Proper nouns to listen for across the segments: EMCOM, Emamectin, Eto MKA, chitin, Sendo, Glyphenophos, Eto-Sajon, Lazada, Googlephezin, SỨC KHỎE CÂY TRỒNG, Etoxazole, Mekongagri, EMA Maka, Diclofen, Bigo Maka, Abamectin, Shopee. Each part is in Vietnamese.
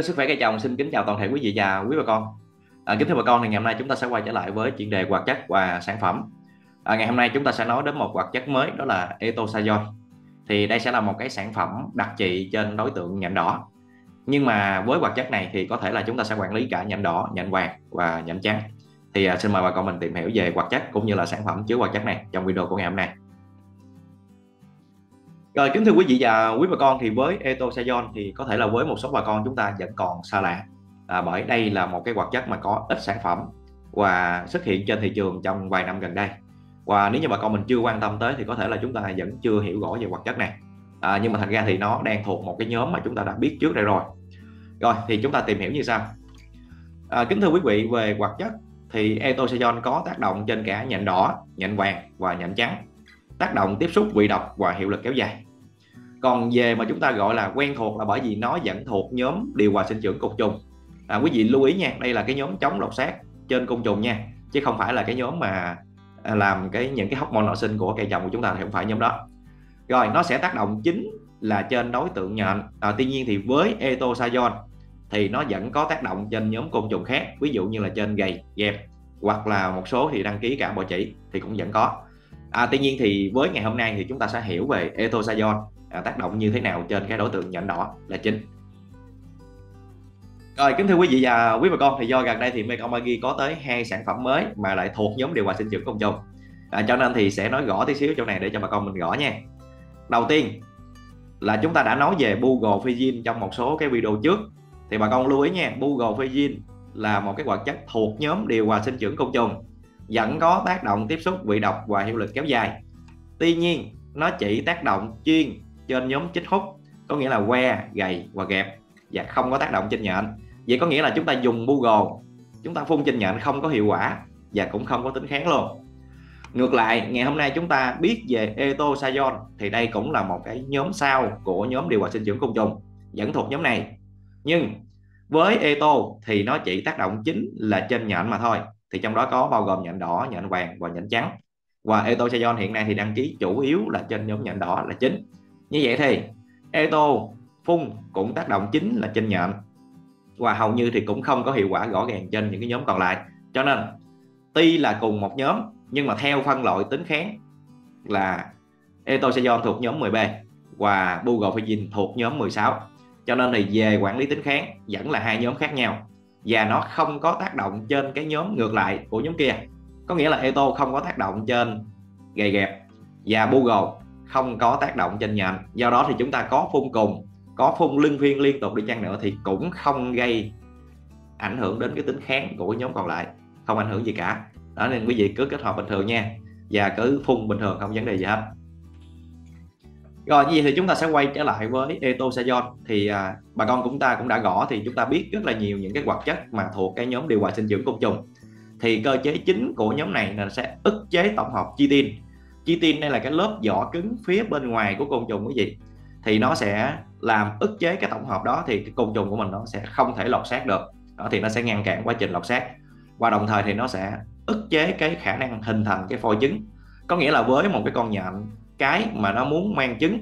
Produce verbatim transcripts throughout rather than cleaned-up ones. Kênh Sức Khỏe Cây Trồng xin kính chào toàn thể quý vị và quý bà con. À, kính thưa bà con, thì ngày hôm nay chúng ta sẽ quay trở lại với chuyên đề hoạt chất và sản phẩm. À, ngày hôm nay chúng ta sẽ nói đến một hoạt chất mới, đó là Etoxazole. Thì đây sẽ là một cái sản phẩm đặc trị trên đối tượng nhện đỏ. Nhưng mà với hoạt chất này thì có thể là chúng ta sẽ quản lý cả nhện đỏ, nhện vàng và nhện trắng. Thì à, xin mời bà con mình tìm hiểu về hoạt chất cũng như là sản phẩm chứa hoạt chất này trong video của ngày hôm nay. Rồi, kính thưa quý vị và quý bà con, thì với Etoxazole thì có thể là với một số bà con chúng ta vẫn còn xa lạ, à, bởi đây là một cái hoạt chất mà có ít sản phẩm và xuất hiện trên thị trường trong vài năm gần đây. Và nếu như bà con mình chưa quan tâm tới thì có thể là chúng ta vẫn chưa hiểu rõ về hoạt chất này, à, nhưng mà thật ra thì nó đang thuộc một cái nhóm mà chúng ta đã biết trước đây rồi. Rồi thì chúng ta tìm hiểu như sau. à, Kính thưa quý vị, về hoạt chất thì Etoxazole có tác động trên cả nhện đỏ, nhện vàng và nhện trắng, tác động tiếp xúc bị độc và hiệu lực kéo dài. Còn về mà chúng ta gọi là quen thuộc là bởi vì nó vẫn thuộc nhóm điều hòa sinh trưởng côn trùng. À, quý vị lưu ý nha, đây là cái nhóm chống độc sát trên côn trùng nha, chứ không phải là cái nhóm mà làm cái những cái hormone nội sinh của cây trồng của chúng ta, thì không phải nhóm đó. Rồi, nó sẽ tác động chính là trên đối tượng nhện. À, tuy nhiên thì với Etoxazole thì nó vẫn có tác động trên nhóm côn trùng khác, ví dụ như là trên gầy, dẹp, hoặc là một số thì đăng ký cả bọ chỉ thì cũng vẫn có. À, tuy nhiên thì với ngày hôm nay thì chúng ta sẽ hiểu về Etoxazole à, tác động như thế nào trên cái đối tượng nhện đỏ là chính. Rồi, kính thưa quý vị và quý bà con, thì do gần đây thì Mekongagri có tới hai sản phẩm mới mà lại thuộc nhóm điều hòa sinh trưởng côn trùng, à, cho nên thì sẽ nói rõ tí xíu chỗ này để cho bà con mình rõ nha. Đầu tiên là chúng ta đã nói về Googlephezin trong một số cái video trước, thì bà con lưu ý nha, Googlephezin là một cái hoạt chất thuộc nhóm điều hòa sinh trưởng côn trùng, vẫn có tác động tiếp xúc bị độc và hiệu lực kéo dài. Tuy nhiên nó chỉ tác động chuyên trên nhóm chích hút, có nghĩa là que, gầy và gẹp, và không có tác động trên nhện. Vậy có nghĩa là chúng ta dùng Google, chúng ta phun trên nhện không có hiệu quả và cũng không có tính kháng luôn. Ngược lại, ngày hôm nay chúng ta biết về Etoxazole thì đây cũng là một cái nhóm sau của nhóm điều hòa sinh trưởng côn trùng, vẫn thuộc nhóm này. Nhưng với Eto thì nó chỉ tác động chính là trên nhện mà thôi, thì trong đó có bao gồm nhện đỏ, nhện vàng và nhện trắng. Và Etoxazole hiện nay thì đăng ký chủ yếu là trên nhóm nhện đỏ là chính. Như vậy thì Eto phun cũng tác động chính là trên nhện, và hầu như thì cũng không có hiệu quả rõ ràng trên những cái nhóm còn lại. Cho nên tuy là cùng một nhóm nhưng mà theo phân loại tính kháng là Etoxazole thuộc nhóm mười B và Googlephezin thuộc nhóm mười sáu. Cho nên thì về quản lý tính kháng vẫn là hai nhóm khác nhau, và nó không có tác động trên cái nhóm ngược lại của nhóm kia. Có nghĩa là Eto không có tác động trên gầy gẹp và Google không có tác động trên nhện. Do đó thì chúng ta có phun cùng, có phun lưng phiên liên tục đi chăng nữa thì cũng không gây ảnh hưởng đến cái tính kháng của nhóm còn lại, không ảnh hưởng gì cả. Đó nên quý vị cứ kết hợp bình thường nha, và cứ phun bình thường không vấn đề gì hết. Rồi, như vậy thì chúng ta sẽ quay trở lại với Etoxazole. Thì à, bà con chúng ta cũng đã rõ, thì chúng ta biết rất là nhiều những cái hoạt chất mà thuộc cái nhóm điều hòa sinh dưỡng côn trùng. Thì cơ chế chính của nhóm này là sẽ ức chế tổng hợp chitin. Chitin đây là cái lớp vỏ cứng phía bên ngoài của côn trùng quý vị. Thì nó sẽ làm ức chế cái tổng hợp đó, thì cái côn trùng của mình nó sẽ không thể lọt xác được. Đó, thì nó sẽ ngăn cản quá trình lọt xác, và đồng thời thì nó sẽ ức chế cái khả năng hình thành cái phôi trứng. Có nghĩa là với một cái con nhện cái mà nó muốn mang trứng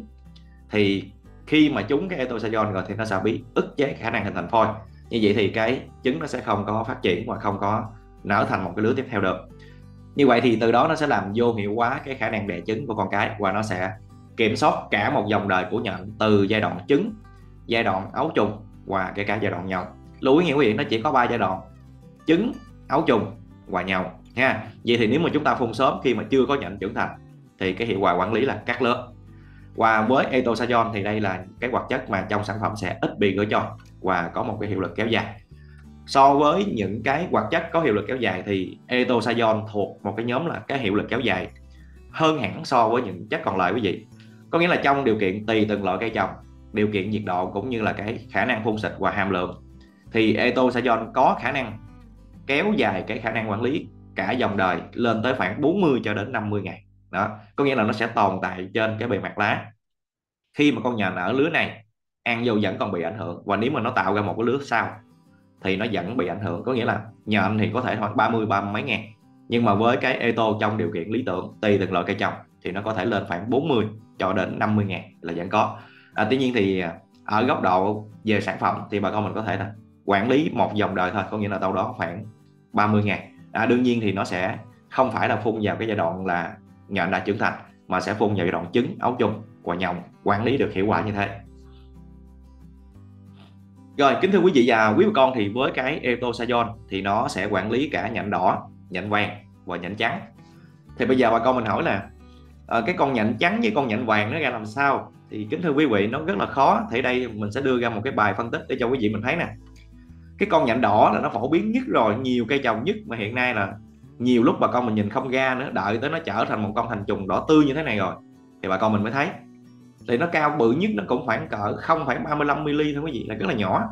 thì khi mà chúng cái Etoxazole rồi thì nó sẽ bị ức chế khả năng hình thành phôi. Như vậy thì cái trứng nó sẽ không có phát triển và không có nở thành một cái lứa tiếp theo được. Như vậy thì từ đó nó sẽ làm vô hiệu hóa cái khả năng đẻ trứng của con cái, và nó sẽ kiểm soát cả một dòng đời của nhện từ giai đoạn trứng, giai đoạn ấu trùng và kể cả giai đoạn nhậu. Lưu ý nghe quý vị, nó chỉ có ba giai đoạn: trứng, ấu trùng và nhậu ha. Vậy thì nếu mà chúng ta phun sớm khi mà chưa có nhện trưởng thành thì cái hiệu quả quản lý là cắt lớp. Và với Etoxazole thì đây là cái hoạt chất mà trong sản phẩm sẽ ít bị rửa trôi và có một cái hiệu lực kéo dài. So với những cái hoạt chất có hiệu lực kéo dài thì Etoxazole thuộc một cái nhóm là cái hiệu lực kéo dài hơn hẳn so với những chất còn lại quý vị. Có nghĩa là trong điều kiện tùy từng loại cây trồng, điều kiện nhiệt độ cũng như là cái khả năng phun xịt và hàm lượng, thì Etoxazole có khả năng kéo dài cái khả năng quản lý cả dòng đời lên tới khoảng bốn mươi cho đến năm mươi ngày. Đó, có nghĩa là nó sẽ tồn tại trên cái bề mặt lá. Khi mà con nhện ở lứa này ăn vô vẫn còn bị ảnh hưởng, và nếu mà nó tạo ra một cái lứa sau thì nó vẫn bị ảnh hưởng. Có nghĩa là nhện thì có thể khoảng ba mươi ba mấy ngàn, nhưng mà với cái Eto trong điều kiện lý tưởng tùy từng loại cây trồng thì nó có thể lên khoảng bốn mươi cho đến năm mươi ngàn là vẫn có. à, Tuy nhiên thì Ở góc độ về sản phẩm thì bà con mình có thể là quản lý một dòng đời thôi, có nghĩa là đâu đó khoảng ba mươi ngày. À, đương nhiên thì nó sẽ không phải là phun vào cái giai đoạn là nhện đã trưởng thành, mà sẽ phun vào giai đoạn trứng, ấu trùng và nhồng, quản lý được hiệu quả như thế. Rồi, kính thưa quý vị và quý bà con, thì với cái Eto-Sajon thì nó sẽ quản lý cả nhện đỏ, nhện vàng và nhện trắng. Thì bây giờ bà con mình hỏi là cái con nhện trắng với con nhện vàng nó ra làm sao? Thì kính thưa quý vị, nó rất là khó. Thì đây mình sẽ đưa ra một cái bài phân tích để cho quý vị mình thấy nè. Cái con nhện đỏ là nó phổ biến nhất rồi, nhiều cây trồng nhất, mà hiện nay là nhiều lúc bà con mình nhìn không ra nữa, đợi tới nó trở thành một con thành trùng đỏ tươi như thế này rồi thì bà con mình mới thấy. Thì nó cao bự nhất nó cũng khoảng cỡ không phẩy ba mươi lăm mi-li-mét thôi quý vị, là rất là nhỏ.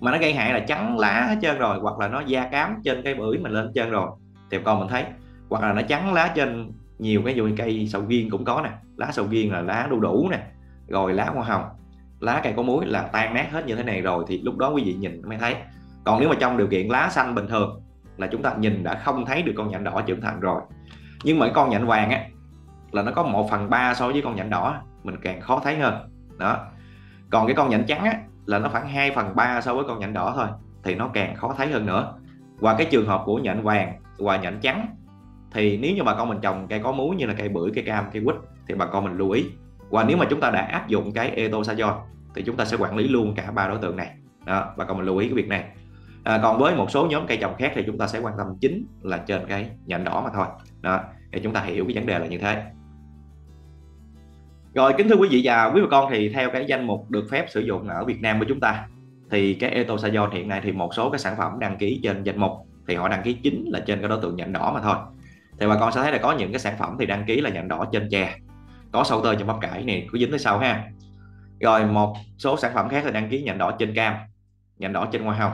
Mà nó gây hại là trắng lá hết trơn rồi, hoặc là nó da cám trên cây bưởi mình lên hết trơn rồi thì bà con mình thấy. Hoặc là nó trắng lá trên nhiều cái dùi cây sầu riêng cũng có nè, lá sầu riêng là lá đu đủ nè, rồi lá hoa hồng, lá cây có muối là tan nát hết như thế này rồi thì lúc đó quý vị nhìn mới thấy. Còn nếu mà trong điều kiện lá xanh bình thường là chúng ta nhìn đã không thấy được con nhện đỏ trưởng thành rồi. Nhưng mà cái con nhện vàng á là nó có một phần ba so với con nhện đỏ, mình càng khó thấy hơn đó. Còn cái con nhện trắng á là nó khoảng hai phần ba so với con nhện đỏ thôi, thì nó càng khó thấy hơn nữa. Và cái trường hợp của nhện vàng và nhện trắng thì nếu như bà con mình trồng cây có muối như là cây bưởi, cây cam, cây quýt thì bà con mình lưu ý. Và nếu mà chúng ta đã áp dụng cái Eto-Sajon thì chúng ta sẽ quản lý luôn cả ba đối tượng này đó, bà con mình lưu ý cái việc này. À, còn với một số nhóm cây trồng khác thì chúng ta sẽ quan tâm chính là trên cái nhện đỏ mà thôi đó, để chúng ta hiểu cái vấn đề là như thế. Rồi, kính thưa quý vị và quý bà con, thì theo cái danh mục được phép sử dụng ở Việt Nam của chúng ta thì cái Eto-Sajon hiện nay thì một số cái sản phẩm đăng ký trên danh mục thì họ đăng ký chính là trên cái đối tượng nhện đỏ mà thôi. Thì bà con sẽ thấy là có những cái sản phẩm thì đăng ký là nhện đỏ trên chè, có sâu tơ trong bắp cải này, có dính tới sau ha. Rồi một số sản phẩm khác là đăng ký nhện đỏ trên cam, nhện đỏ trên hoa hồng,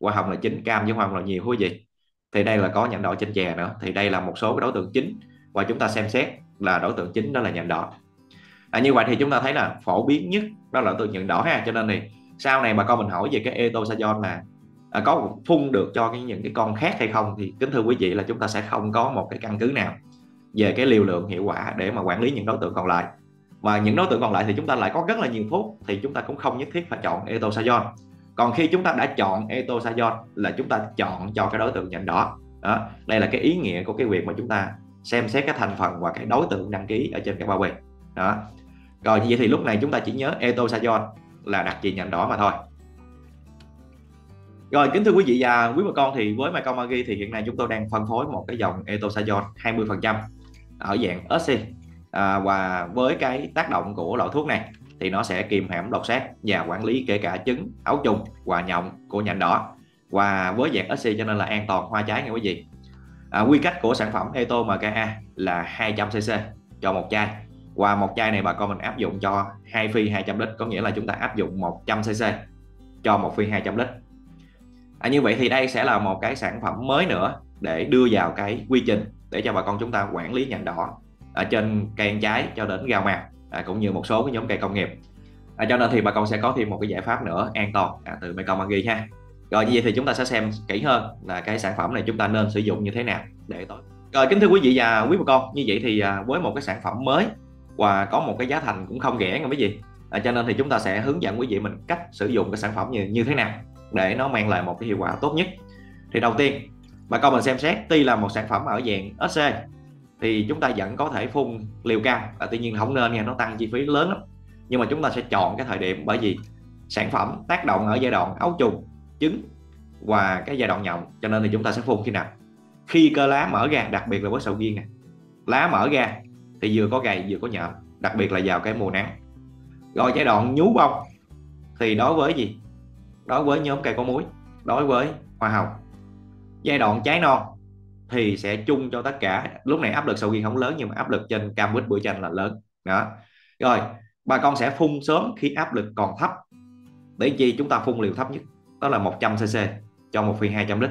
hoa hồng là chính, cam với hoa hồng là nhiều quý vị. Thì đây là có nhện đỏ trên chè nữa, thì đây là một số cái đối tượng chính và chúng ta xem xét là đối tượng chính đó là nhện đỏ. À, như vậy thì chúng ta thấy là phổ biến nhất đó là từ nhện đỏ ha. Cho nên thì sau này bà con mình hỏi về cái Eto-Sajon là à, có phun được cho cái, những cái con khác hay không, thì kính thưa quý vị là chúng ta sẽ không có một cái căn cứ nào về cái liều lượng hiệu quả để mà quản lý những đối tượng còn lại. Và những đối tượng còn lại thì chúng ta lại có rất là nhiều thuốc, thì chúng ta cũng không nhất thiết phải chọn Eto-Sajon. Còn khi chúng ta đã chọn Eto-Sajon là chúng ta chọn cho cái đối tượng nhện đỏ đó. Đây là cái ý nghĩa của cái việc mà chúng ta xem xét cái thành phần và cái đối tượng đăng ký ở trên cái bao bì đó. Rồi vậy thì lúc này chúng ta chỉ nhớ Eto-Sajon là đặc trị nhện đỏ mà thôi. Rồi, kính thưa quý vị và quý bà con, thì với Mekongagri thì hiện nay chúng tôi đang phân phối một cái dòng Eto-Sajon hai mươi phần trăm ở dạng ếch xê. À, và với cái tác động của loại thuốc này thì nó sẽ kiềm hãm độc sát và quản lý kể cả trứng, ấu trùng và nhộng của nhện đỏ. Và với dạng ếch xê cho nên là an toàn hoa trái nghe quý vị. À, quy cách của sản phẩm Eto em ca a là hai trăm xê xê cho một chai. Và một chai này bà con mình áp dụng cho hai phi hai trăm lít, có nghĩa là chúng ta áp dụng một trăm xê xê cho một phi hai trăm lít. À, như vậy thì đây sẽ là một cái sản phẩm mới nữa để đưa vào cái quy trình để cho bà con chúng ta quản lý nhện đỏ ở trên cây ăn trái cho đến rau màu, à, cũng như một số cái nhóm cây công nghiệp. À, cho nên thì bà con sẽ có thêm một cái giải pháp nữa an toàn à, từ Mekongagri ha. Rồi như vậy thì chúng ta sẽ xem kỹ hơn là cái sản phẩm này chúng ta nên sử dụng như thế nào để tối. Rồi, kính thưa quý vị và quý bà con, như vậy thì à, với một cái sản phẩm mới và có một cái giá thành cũng không rẻ nha quý vị. À, cho nên thì chúng ta sẽ hướng dẫn quý vị mình cách sử dụng cái sản phẩm như, như thế nào để nó mang lại một cái hiệu quả tốt nhất. Thì đầu tiên bà con mình xem xét, tuy là một sản phẩm ở dạng ếch xê thì chúng ta vẫn có thể phun liều cao, à, tuy nhiên không nên nha, nó tăng chi phí lớn lắm. Nhưng mà chúng ta sẽ chọn cái thời điểm, bởi vì sản phẩm tác động ở giai đoạn ấu trùng, trứng và cái giai đoạn nhộng, cho nên thì chúng ta sẽ phun khi nào? Khi cơ lá mở ra, đặc biệt là với sầu riêng nè, lá mở ra thì vừa có gầy vừa có nhện, đặc biệt là vào cái mùa nắng. Rồi giai đoạn nhú bông thì đối với gì? Đối với nhóm cây có muối, đối với hoa hồng. Giai đoạn trái non thì sẽ chung cho tất cả. Lúc này áp lực sầu riêng không lớn, nhưng mà áp lực trên cam quýt bưởi chanh là lớn đó. Rồi bà con sẽ phun sớm khi áp lực còn thấp, để chi chúng ta phun liều thấp nhất, đó là một trăm xê xê cho một phi hai trăm lít.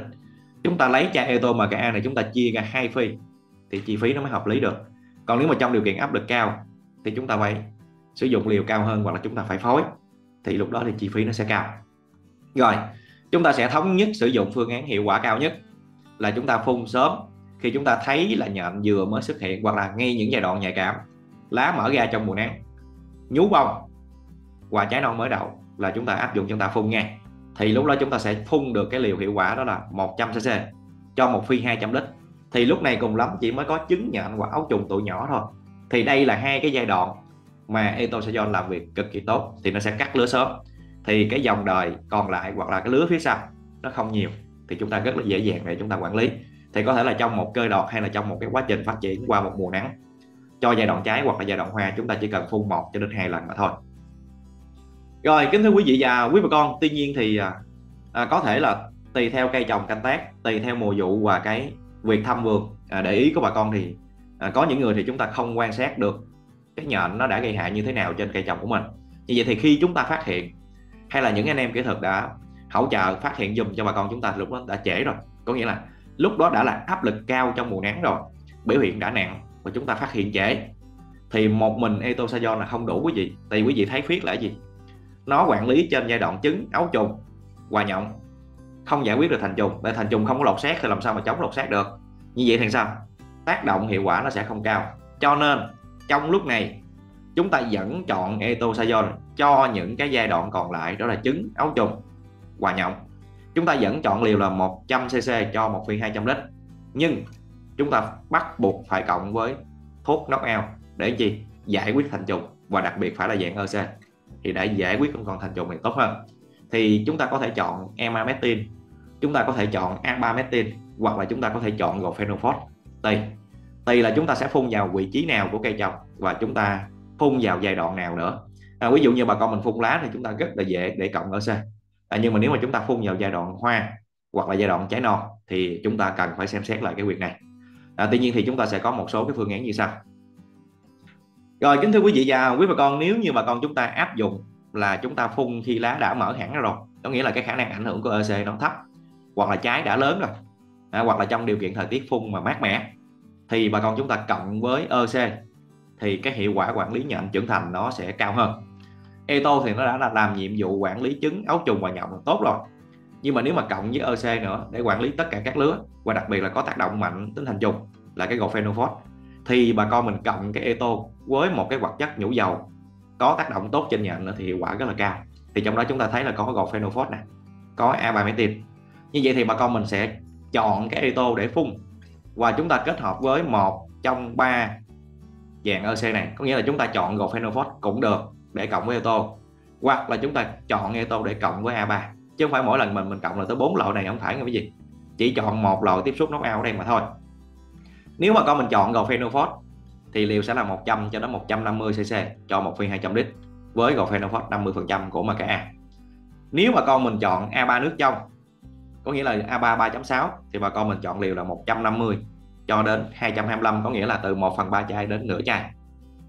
Chúng ta lấy chai Eto em ca a này chúng ta chia ra hai phi thì chi phí nó mới hợp lý được. Còn nếu mà trong điều kiện áp lực cao thì chúng ta phải sử dụng liều cao hơn, hoặc là chúng ta phải phối, thì lúc đó thì chi phí nó sẽ cao. Rồi chúng ta sẽ thống nhất sử dụng phương án hiệu quả cao nhất là chúng ta phun sớm khi chúng ta thấy là nhện vừa mới xuất hiện, hoặc là ngay những giai đoạn nhạy cảm, lá mở ra trong mùa nắng, nhú bông và trái non mới đậu là chúng ta áp dụng, chúng ta phun ngay, thì lúc đó chúng ta sẽ phun được cái liều hiệu quả đó là một trăm xê xê cho một phi hai trăm lít. Thì lúc này cùng lắm chỉ mới có trứng nhện và ấu trùng tụi nhỏ thôi. Thì đây là hai cái giai đoạn mà Eto-Sajon làm việc cực kỳ tốt, thì nó sẽ cắt lứa sớm. Thì cái dòng đời còn lại hoặc là cái lứa phía sau nó không nhiều, thì chúng ta rất là dễ dàng để chúng ta quản lý. Thì có thể là trong một cơ đọt hay là trong một cái quá trình phát triển qua một mùa nắng, cho giai đoạn trái hoặc là giai đoạn hoa chúng ta chỉ cần phun một cho đến hai lần mà thôi. Rồi, kính thưa quý vị và quý bà con, tuy nhiên thì à, có thể là tùy theo cây trồng canh tác, tùy theo mùa vụ và cái việc thăm vườn à, để ý của bà con, thì à, có những người thì chúng ta không quan sát được cái nhện nó đã gây hại như thế nào trên cây trồng của mình. Như vậy thì khi chúng ta phát hiện, hay là những anh em kỹ thuật đã hỗ trợ phát hiện dùm cho bà con, chúng ta lúc đó đã trễ rồi. Có nghĩa là lúc đó đã là áp lực cao trong mùa nắng rồi, biểu hiện đã nặng và chúng ta phát hiện trễ, thì một mình Eto-Sajon là không đủ quý vị. Tại quý vị thấy khuyết là gì? Nó quản lý trên giai đoạn trứng, ấu trùng, hòa nhộng, không giải quyết được thành trùng. Để thành trùng không có lột xác thì làm sao mà chống lột xác được. Như vậy thì sao? Tác động hiệu quả nó sẽ không cao. Cho nên trong lúc này chúng ta vẫn chọn Eto-Sajon cho những cái giai đoạn còn lại, đó là trứng, ấu trùng, hòa nhộng. Chúng ta vẫn chọn liều là một trăm xê xê cho một viên hai trăm lít. Nhưng chúng ta bắt buộc phải cộng với thuốc knockout để chi? Giải quyết thành trùng, và đặc biệt phải là dạng e xê thì để giải quyết con thành trùng này tốt hơn. Thì chúng ta có thể chọn Emamectin, chúng ta có thể chọn Abamectin, hoặc là chúng ta có thể chọn Glyphenophos. Tùy Tùy là chúng ta sẽ phun vào vị trí nào của cây trồng và chúng ta phun vào giai đoạn nào nữa. à, Ví dụ như bà con mình phun lá thì chúng ta rất là dễ để cộng e xê. à, Nhưng mà nếu mà chúng ta phun vào giai đoạn hoa hoặc là giai đoạn trái non thì chúng ta cần phải xem xét lại cái việc này. à, Tuy nhiên thì chúng ta sẽ có một số cái phương án như sau. Rồi, kính thưa quý vị và quý bà con, nếu như bà con chúng ta áp dụng là chúng ta phun khi lá đã mở hẳn ra rồi, có nghĩa là cái khả năng ảnh hưởng của e xê nó thấp, hoặc là trái đã lớn rồi, à, hoặc là trong điều kiện thời tiết phun mà mát mẻ, thì bà con chúng ta cộng với e xê thì cái hiệu quả quản lý nhện trưởng thành nó sẽ cao hơn. Eto thì nó đã làm nhiệm vụ quản lý trứng, ấu trùng và nhộng tốt rồi, nhưng mà nếu mà cộng với e xê nữa để quản lý tất cả các lứa, và đặc biệt là có tác động mạnh tính thành trùng là cái Glyphenophos, thì bà con mình cộng cái Eto với một cái hoạt chất nhũ dầu có tác động tốt trên nhện thì hiệu quả rất là cao. Thì trong đó chúng ta thấy là có Glyphenophos nè, có Abamectin. Như vậy thì bà con mình sẽ chọn cái Eto để phun và chúng ta kết hợp với một trong ba dạng e xê này, có nghĩa là chúng ta chọn Glyphenophos cũng được để cộng với Eto, hoặc là chúng ta chọn Eto để cộng với a ba, chứ không phải mỗi lần mình mình cộng là tới bốn loại này, không phải, cái gì chỉ chọn một loại tiếp xúc knockout ở đây mà thôi. Nếu mà con mình chọn Glyphenophos thì liều sẽ là một trăm cho đến một trăm năm mươi xê xê cho một phi hai trăm lít với Glyphenophos năm mươi phần trăm của maka. Nếu mà con mình chọn a ba nước trong, có nghĩa là a ba ba chấm sáu, thì bà con mình chọn liều là một trăm năm mươi cho đến hai trăm hai mươi lăm, có nghĩa là từ một phần ba chai đến nửa chai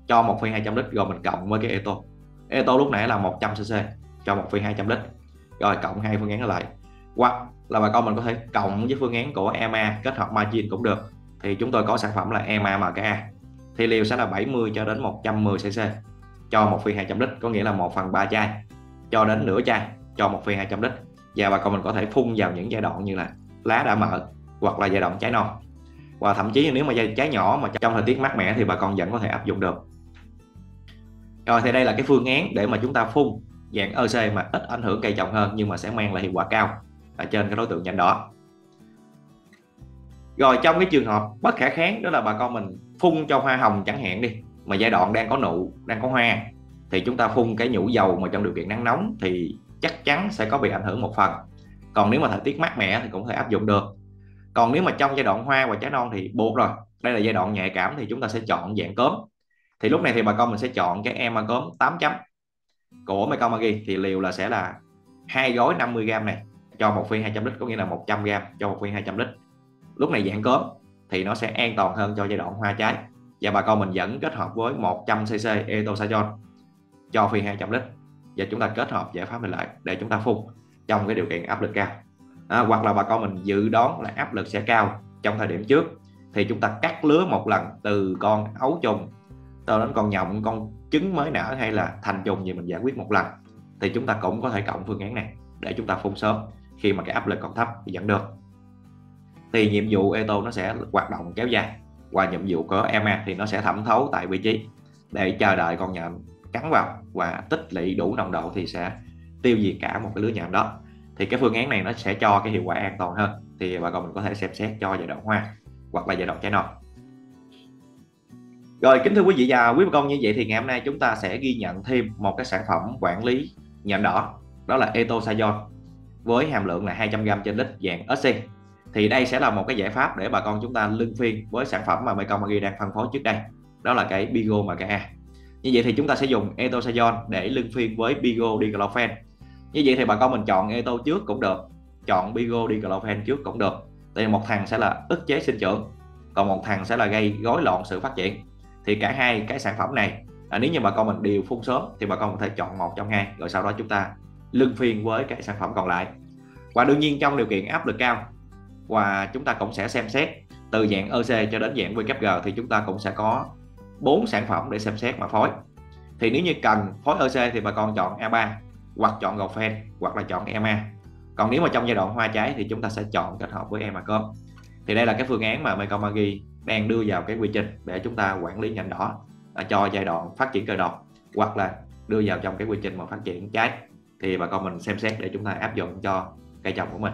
cho một phi hai trăm lít, rồi mình cộng với cái Eto. Eto lúc nãy là một trăm xê xê cho một phi hai trăm lít, rồi cộng hai phương án lại, hoặc là bà con mình có thể cộng với phương án của e em a kết hợp margin cũng được. Thì chúng tôi có sản phẩm là e em a Maka, thì liều sẽ là bảy mươi cho đến một trăm mười xê xê cho một phi hai trăm lít, có nghĩa là một phần ba chai cho đến nửa chai cho một phi hai trăm lít. Và bà con mình có thể phun vào những giai đoạn như là lá đã mở hoặc là giai đoạn trái non, và thậm chí nếu mà giai trái nhỏ mà trong thời tiết mát mẻ thì bà con vẫn có thể áp dụng được. Rồi, thì đây là cái phương án để mà chúng ta phun dạng e xê mà ít ảnh hưởng cây trồng hơn, nhưng mà sẽ mang lại hiệu quả cao ở trên cái đối tượng nhánh đó. Rồi, trong cái trường hợp bất khả kháng, đó là bà con mình phun cho hoa hồng chẳng hạn đi, mà giai đoạn đang có nụ, đang có hoa, thì chúng ta phun cái nhũ dầu mà trong điều kiện nắng nóng thì chắc chắn sẽ có bị ảnh hưởng một phần. Còn nếu mà thời tiết mát mẻ thì cũng có thể áp dụng được. Còn nếu mà trong giai đoạn hoa và trái non thì buộc rồi, đây là giai đoạn nhạy cảm, thì chúng ta sẽ chọn dạng cốm. Thì lúc này thì bà con mình sẽ chọn cái em cốm tám chấm của Mekongagri, thì liều là sẽ là hai gói năm mươi gam này cho một phi hai trăm lít, có nghĩa là một trăm gam cho một phi hai trăm lít. Lúc này dạng cốm thì nó sẽ an toàn hơn cho giai đoạn hoa trái, và bà con mình vẫn kết hợp với một trăm xê xê Eto-Sajon cho phi hai trăm lít, và chúng ta kết hợp giải pháp này lại để chúng ta phun trong cái điều kiện áp lực cao. à, Hoặc là bà con mình dự đoán là áp lực sẽ cao trong thời điểm trước, thì chúng ta cắt lứa một lần từ con ấu trùng cho đến con nhộng, con trứng mới nở hay là thành trùng gì mình giải quyết một lần. Thì chúng ta cũng có thể cộng phương án này để chúng ta phun sớm khi mà cái áp lực còn thấp vẫn được. Thì nhiệm vụ Eto nó sẽ hoạt động kéo dài, và nhiệm vụ của e em a thì nó sẽ thẩm thấu tại vị trí để chờ đợi con nhện cắn vào và tích lũy đủ nồng độ thì sẽ tiêu diệt cả một cái lứa nhện đó. Thì cái phương án này nó sẽ cho cái hiệu quả an toàn hơn, thì bà con mình có thể xem xét cho giai đoạn hoa hoặc là giai đoạn trái non. Rồi kính thưa quý vị và quý bà con, như vậy thì ngày hôm nay chúng ta sẽ ghi nhận thêm một cái sản phẩm quản lý nhện đỏ, đó là Eto-Sajon với hàm lượng là hai trăm gam trên lít dạng ếch xê. Thì đây sẽ là một cái giải pháp để bà con chúng ta luân phiên với sản phẩm mà Mekongagri đang phân phối trước đây, đó là cái Bigo Maka. Như vậy thì chúng ta sẽ dùng Eto-Sajon để luân phiên với Bigo Diclofen. Như vậy thì bà con mình chọn Eto trước cũng được, chọn Bigo Diclofen trước cũng được. Thì một thằng sẽ là ức chế sinh trưởng, còn một thằng sẽ là gây rối loạn sự phát triển. Thì cả hai cái sản phẩm này, à, nếu như bà con mình đều phun sớm thì bà con có thể chọn một trong hai, rồi sau đó chúng ta luân phiên với cái sản phẩm còn lại. Và đương nhiên trong điều kiện áp lực cao, và chúng ta cũng sẽ xem xét từ dạng e xê cho đến dạng vê kép giê, thì chúng ta cũng sẽ có bốn sản phẩm để xem xét mà phối. Thì nếu như cần phối e xê thì bà con chọn a ba, hoặc chọn Gofen, hoặc là chọn e em a. Còn nếu mà trong giai đoạn hoa trái thì chúng ta sẽ chọn kết hợp với EMCOM. Thì đây là cái phương án mà Mekongagri đang đưa vào cái quy trình để chúng ta quản lý nhện đỏ cho giai đoạn phát triển cơ độc, hoặc là đưa vào trong cái quy trình mà phát triển trái, thì bà con mình xem xét để chúng ta áp dụng cho cây trồng của mình.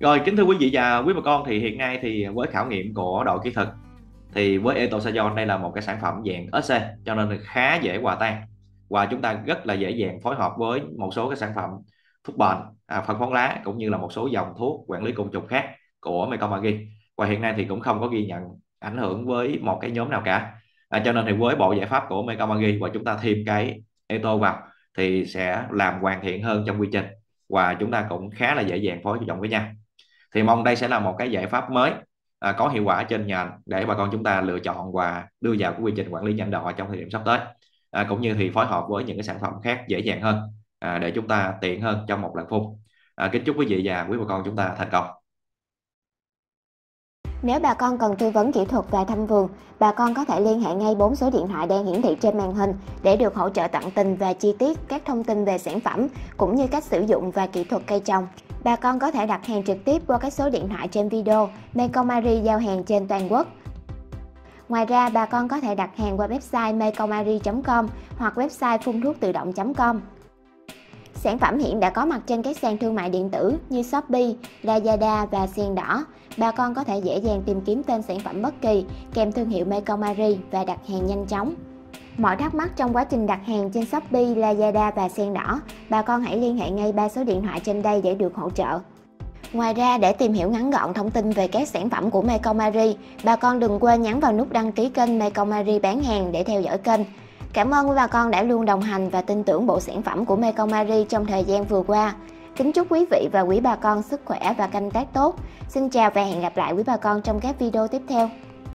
Rồi kính thưa quý vị và quý bà con, thì hiện nay thì với khảo nghiệm của đội kỹ thuật thì với Eto-Sajon đây là một cái sản phẩm dạng ếch xê cho nên khá dễ hòa tan, và chúng ta rất là dễ dàng phối hợp với một số cái sản phẩm thuốc bền, à, phân bón lá, cũng như là một số dòng thuốc quản lý côn trùng khác của Mekongagri. Và hiện nay thì cũng không có ghi nhận ảnh hưởng với một cái nhóm nào cả, à, cho nên thì với bộ giải pháp của Mekongagri và chúng ta thêm cái Eto vào thì sẽ làm hoàn thiện hơn trong quy trình, và chúng ta cũng khá là dễ dàng phối trộn với nhau. Thì mong đây sẽ là một cái giải pháp mới, à, có hiệu quả trên nhện để bà con chúng ta lựa chọn và đưa vào cái quy trình quản lý nhện đỏ trong thời điểm sắp tới, à, cũng như thì phối hợp với những cái sản phẩm khác dễ dàng hơn, à, để chúng ta tiện hơn trong một lần phun. À, kính chúc quý vị và quý bà con chúng ta thành công. Nếu bà con cần tư vấn kỹ thuật về thăm vườn, bà con có thể liên hệ ngay bốn số điện thoại đang hiển thị trên màn hình để được hỗ trợ tận tình và chi tiết các thông tin về sản phẩm cũng như cách sử dụng và kỹ thuật cây trồng. Bà con có thể đặt hàng trực tiếp qua các số điện thoại trên video. Mekongagri giao hàng trên toàn quốc. Ngoài ra, bà con có thể đặt hàng qua website mekongagri chấm com hoặc website phun thuốc tự động chấm com. Sản phẩm hiện đã có mặt trên các sàn thương mại điện tử như Shopee, Lazada và Sen Đỏ. Bà con có thể dễ dàng tìm kiếm tên sản phẩm bất kỳ kèm thương hiệu Mekongagri và đặt hàng nhanh chóng. Mọi thắc mắc trong quá trình đặt hàng trên Shopee, Lazada và Sen Đỏ, bà con hãy liên hệ ngay ba số điện thoại trên đây để được hỗ trợ. Ngoài ra, để tìm hiểu ngắn gọn thông tin về các sản phẩm của Mekongagri, bà con đừng quên nhấn vào nút đăng ký kênh Mekongagri bán hàng để theo dõi kênh. Cảm ơn quý bà con đã luôn đồng hành và tin tưởng bộ sản phẩm của Mekongagri trong thời gian vừa qua. Kính chúc quý vị và quý bà con sức khỏe và canh tác tốt. Xin chào và hẹn gặp lại quý bà con trong các video tiếp theo.